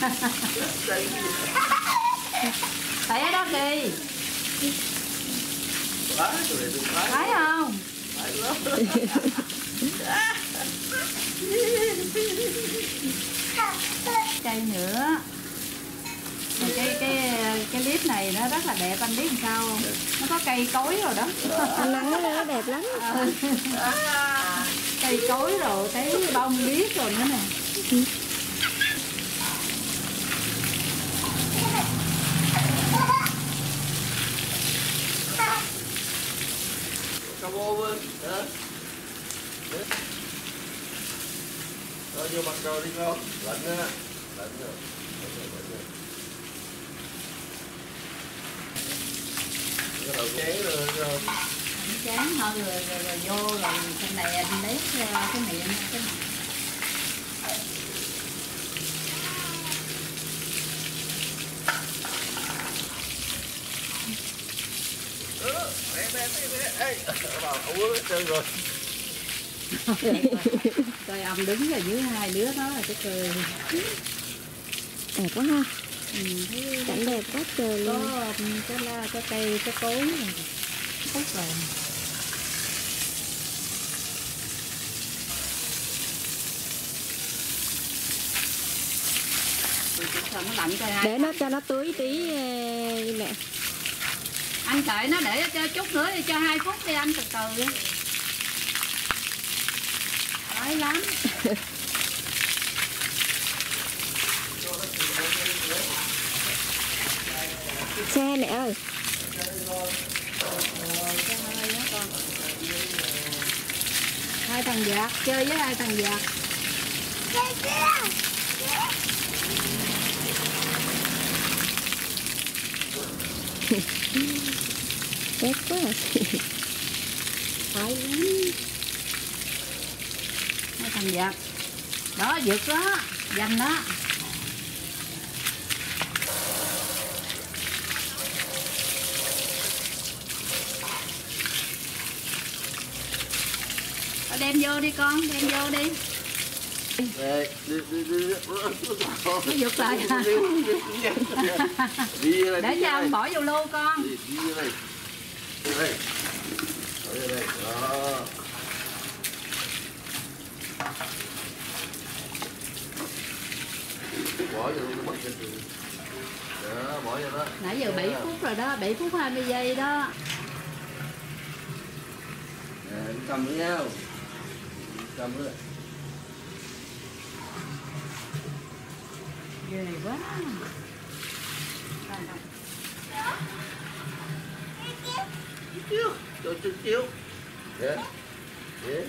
Tẻ đó kì. Thấy không? Cây nữa. Cái clip này nó rất là đẹp, anh biết làm sao không? Nó có cây cối rồi đó. Anh ăn nó đẹp lắm. Cây cối rồi, cái bông biếc rồi nữa nè. Cà bô bên. Rồi vô mặt cầu đi con. Lạnh á. Lạnh rồi. Rồi chén rồi, chén thôi rồi vô rồi trên này anh lấy cái miệng cái này. Coi ông đứng rồi dưới hai đứa đó là cái cười. Đẹp quá ha. Cảnh đẹp quá trời luôn. Có la, có cây, có cối này. Tốt rồi. Để nó cho nó tưới tí mẹ. Anh kệ nó để cho chút nữa cho 2 phút đi anh, từ từ. Đói lắm. Xe mẹ ơi. Hai thằng vạc chơi với hai thằng vạc. Đẹp quá. Hai thằng vạc. Đó vượt đó, dành đó. Đem vô đi con, đem vô đi. Nó giật lại hả? Để cho ông bỏ vô lô con. Bỏ vô nó mất trên đường. Đó, bỏ vô đó. Nãy giờ 7 phút rồi đó, 7 phút 20 giây đó. Nè, cầm với nhau. Cầm nữa. Ghê quá. Chiếu, chiếu, chiếu. Để. Để.